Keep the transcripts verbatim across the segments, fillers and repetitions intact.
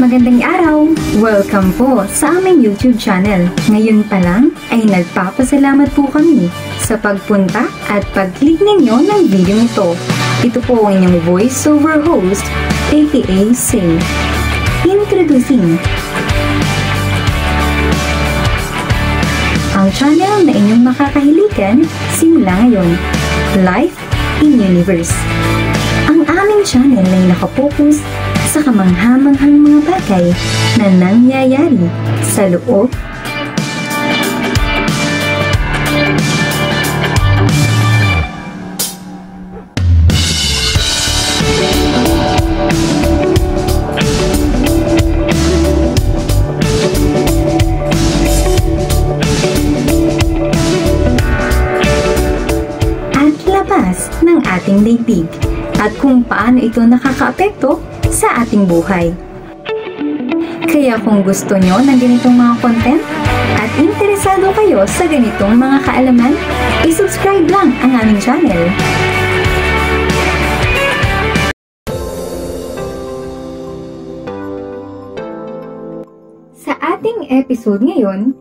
Magandang araw! Welcome po sa aming YouTube channel. Ngayon pa lang ay nagpapasalamat po kami sa pagpunta at pag-click ninyo ng video nito. Ito po ang inyong voiceover host, aka Sing. Introducing ang channel na inyong makakahilikan simula ngayon, Life in Universe. Ang aming channel ay nakapokus sa kamanghamanghang mga bagay na nangyayari sa loob at labas ng ating daigdig at kung paano ito nakakaapekto sa ating buhay. Kaya kung gusto nyo ng ganitong mga content at interesado kayo sa ganitong mga kaalaman, isubscribe lang ang aming channel. Sa ating episode ngayon,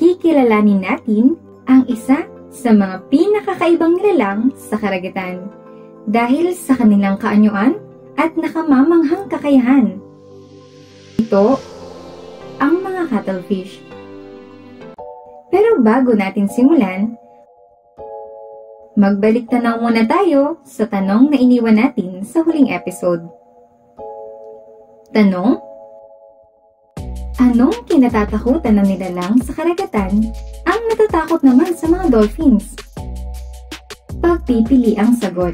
kikilalanin natin ang isa sa mga pinakakaibang nilalang sa karagatan dahil sa kanilang kaanyuan at nakamamanghang kakayahan. Ito ang mga cuttlefish. Pero bago natin simulan, magbalik tanaw muna tayo sa tanong na iniwan natin sa huling episode. Tanong: anong kinatatakutan ng nilalang sa karagatan ang natatakot naman sa mga dolphins? Pagpipili ang sagot.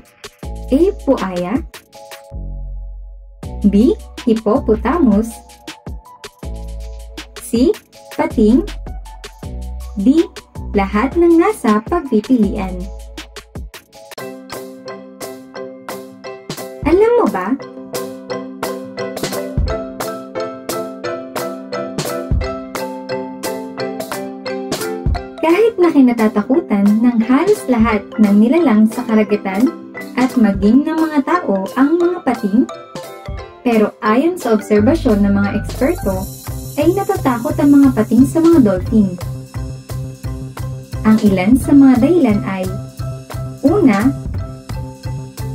A. Puaya, B. Hippopotamus, C. Pating, D. Lahat ng nasa pagpipilian. Alam mo ba? Kahit na kinatatakutan ng halos lahat ng nilalang sa karagatan at maging ng mga tao ang mga pating, pero ayon sa obserbasyon ng mga eksperto, ay natatakot ang mga pating sa mga dolphin. Ang ilan sa mga dahilan ay: una,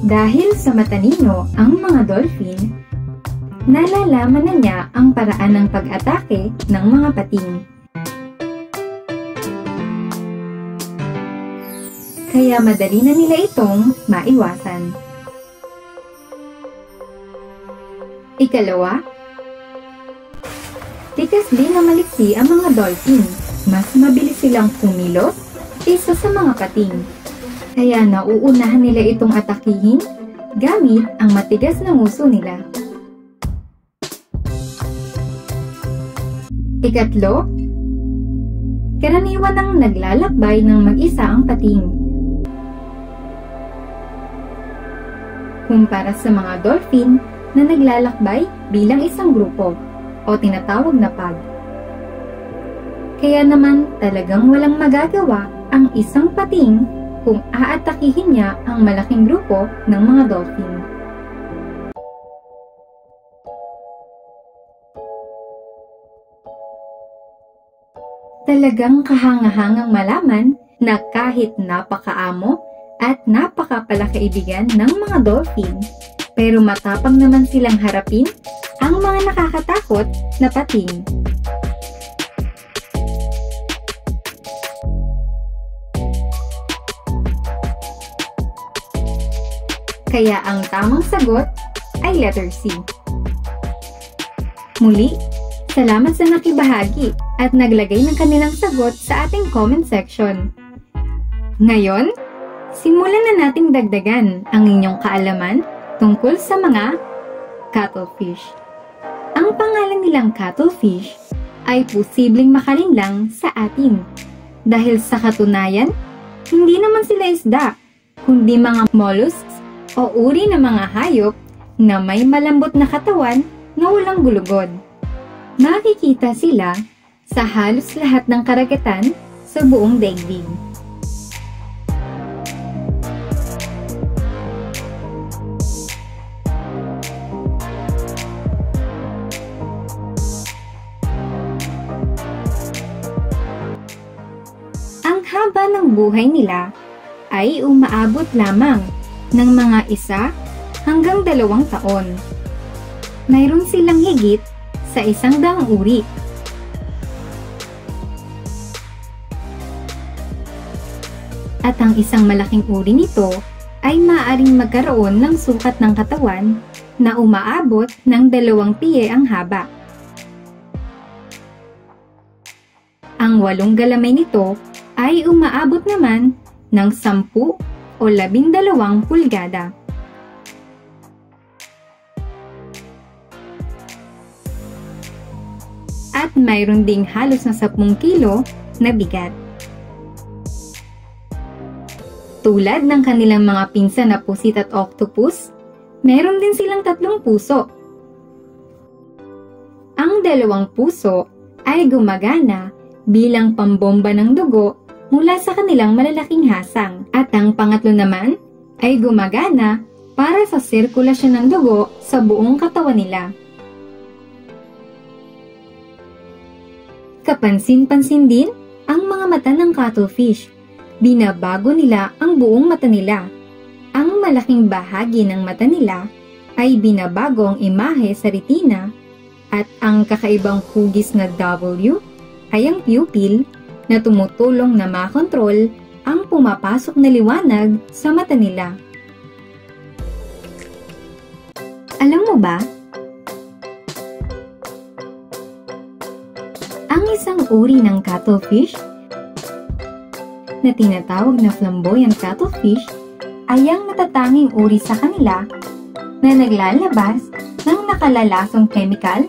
dahil sa matalino ang mga dolphin, nalalaman na niya ang paraan ng pag-atake ng mga pating. Kaya madali na nila itong maiwasan. Ikalawa, tikas din na maliksi ang mga dolphin. Mas mabilis silang kumilos kaysa sa mga pating. Kaya nauunahan nila itong atakihin gamit ang matigas na nguso nila. Ikatlo, karaniwan ang naglalakbay ng mag-isa ang pating, kumpara sa mga dolphin na naglalakbay bilang isang grupo o tinatawag na pag. Kaya naman talagang walang magagawa ang isang pating kung aatakihin niya ang malaking grupo ng mga dolphin. Talagang kahangahangang malaman na kahit napakaamo at napakapalakaibigan ng mga dolphin, pero matapang naman silang harapin ang mga nakakatakot na pating. Kaya ang tamang sagot ay letter C. Muli, salamat sa nakibahagi at naglagay ng kanilang sagot sa ating comment section. Ngayon, simulan na nating dagdagan ang inyong kaalaman tungkol sa mga cuttlefish. Ang pangalan nilang cuttlefish ay posibleng makalinlang sa atin dahil sa katunayan, hindi naman sila isda, kundi mga mollusks o uri ng mga hayop na may malambot na katawan na walang gulugod. Makikita sila sa halos lahat ng karagatan sa buong daigdig. haba ng buhay nila ay umaabot lamang ng mga isa hanggang dalawang taon. Mayroon silang higit sa isang daang uri. At ang isang malaking uri nito ay maaaring magkaroon ng sukat ng katawan na umaabot ng dalawang piye ang haba. Ang walong galamay nito ay umaabot naman ng sampu o labing dalawang pulgada. At mayroon ding halos na sapung kilo na bigat. Tulad ng kanilang mga pinsan na pusit at octopus, meron din silang tatlong puso. Ang dalawang puso ay gumagana bilang pambomba ng dugo mula sa kanilang malalaking hasang. At ang pangatlo naman ay gumagana para sa sirkulasyon ng dugo sa buong katawan nila. Kapansin-pansin din ang mga mata ng cuttlefish. Binabago nila ang buong mata nila. Ang malaking bahagi ng mata nila ay binabago ang imahe sa retina, at ang kakaibang hugis na W ay ang pupil na tumutulong na makontrol ang pumapasok na liwanag sa mata nila. Alam mo ba? Ang isang uri ng cuttlefish na tinatawag na flamboyang cuttlefish ay ang natatanging uri sa kanila na naglalabas ng nakalalasong chemical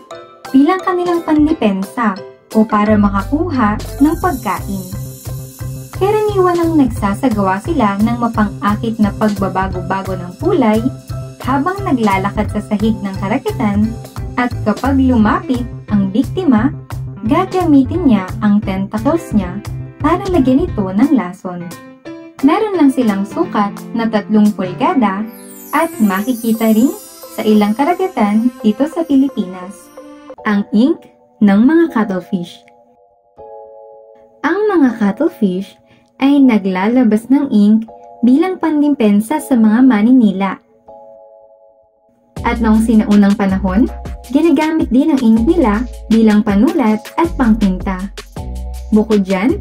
bilang kanilang pandepensa o para makakuha ng pagkain. Karaniwan ang nagsasagawa sila ng mapangakit na pagbabago-bago ng kulay habang naglalakad sa sahig ng karakitan, at kapag lumapit ang biktima, gagamitin niya ang tentacles niya para lagyan ito ng lason. Meron lang silang sukat na tatlong pulgada at makikita rin sa ilang karakitan dito sa Pilipinas. Ang ink ng mga cuttlefish. Ang mga cuttlefish ay naglalabas ng ink bilang pandepensa sa mga maninila. At noong sinaunang panahon, ginagamit din ang ink nila bilang panulat at pangpinta. Bukod dyan,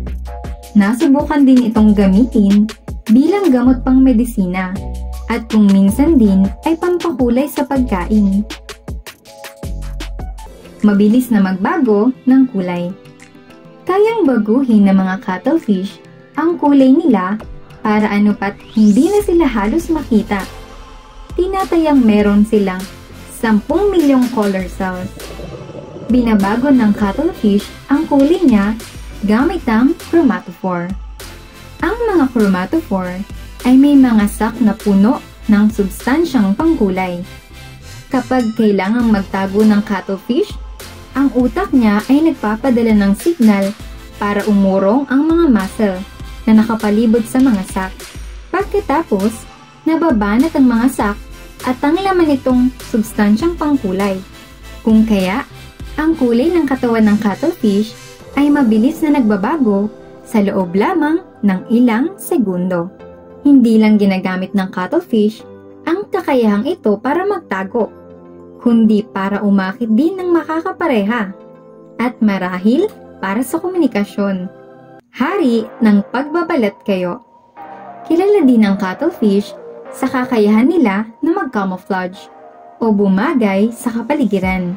nasubukan din itong gamitin bilang gamot pang medisina, at kung minsan din ay pampakulay sa pagkain. Mabilis na magbago ng kulay. Kayang baguhin ng mga cuttlefish ang kulay nila para ano pat hindi na sila halos makita. Tinatayang meron silang sampung milyong color cells. Binabago ng cuttlefish ang kulay niya gamit ang chromatophore. Ang mga chromatophore ay may mga sac na puno ng substansyang pangkulay. Kapag kailangang magtago ng cuttlefish, ang utak niya ay nagpapadala ng signal para umurong ang mga muscle na nakapalibot sa mga sac. Pagkatapos, nababanat ang mga sac at ang laman nitong substansyang pangkulay. Kung kaya, ang kulay ng katawan ng cuttlefish ay mabilis na nagbabago sa loob lamang ng ilang segundo. Hindi lang ginagamit ng cuttlefish ang kakayahang ito para magtago, kundi para umakit din ng makakapareha at marahil para sa komunikasyon. Hari ng pagbabalat kayo. Kilala din ang cuttlefish sa kakayahan nila na mag-camouflage o bumagay sa kapaligiran.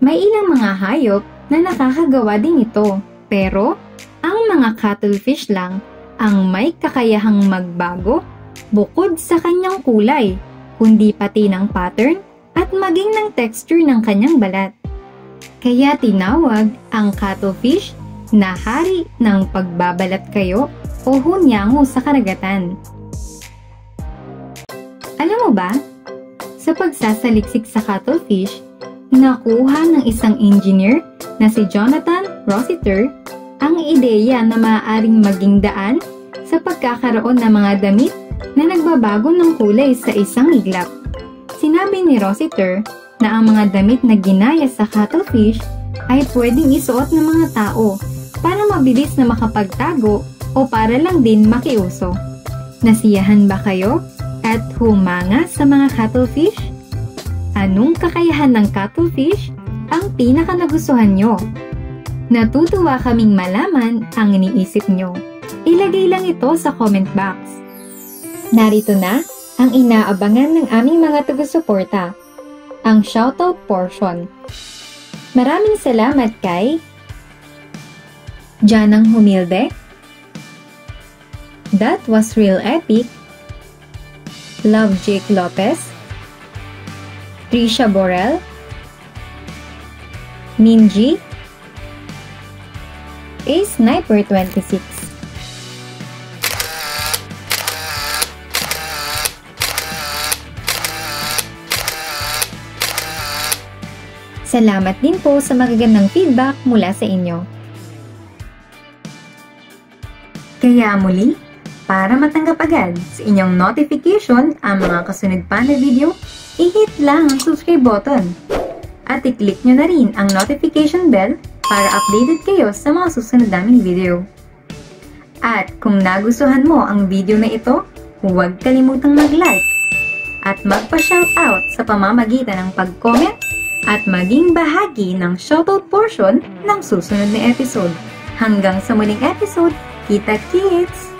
May ilang mga hayop na nakakagawa din ito, pero ang mga cuttlefish lang ang may kakayahang magbago bukod sa kanyang kulay, kundi pati ng pattern at maging ng texture ng kanyang balat. Kaya tinawag ang cuttlefish na hari ng pagbabalat kayo o hunyango sa karagatan. Alam mo ba, sa pagsasaliksik sa cuttlefish, nakuha ng isang engineer na si Jonathan Rossiter ang ideya na maaaring maging daan sa pagkakaroon ng mga damit na nagbabago ng kulay sa isang iglap. Sinabi ni Rossiter na ang mga damit na ginaya sa cuttlefish ay pwedeng isuot ng mga tao para mabilis na makapagtago o para lang din makiuso. Nasiyahan ba kayo at humanga sa mga cuttlefish? Anong kakayahan ng cuttlefish ang pinakanagustuhan nyo? Natutuwa kaming malaman ang iniisip nyo. Ilagay lang ito sa comment box. Narito na ang inaabangan ng aming mga taga-suporta, ang shoutout portion. Maraming salamat kay Janang Humilde, That Was Real Epic, Love Jake Lopez, Trisha Borel, Minji, A Sniper twenty-six. Salamat din po sa magagandang feedback mula sa inyo. Kaya muli, para matanggap agad sa inyong notification ang mga kasunod pa na video, i-hit lang ang subscribe button. At i-click nyo na rin ang notification bell para updated kayo sa mga susunod naming video. At kung nagustuhan mo ang video na ito, huwag kalimutang mag-like at magpa-shoutout sa pamamagitan ng pag-comment at maging bahagi ng shoutout portion ng susunod na episode. Hanggang sa muling episode, kita kids!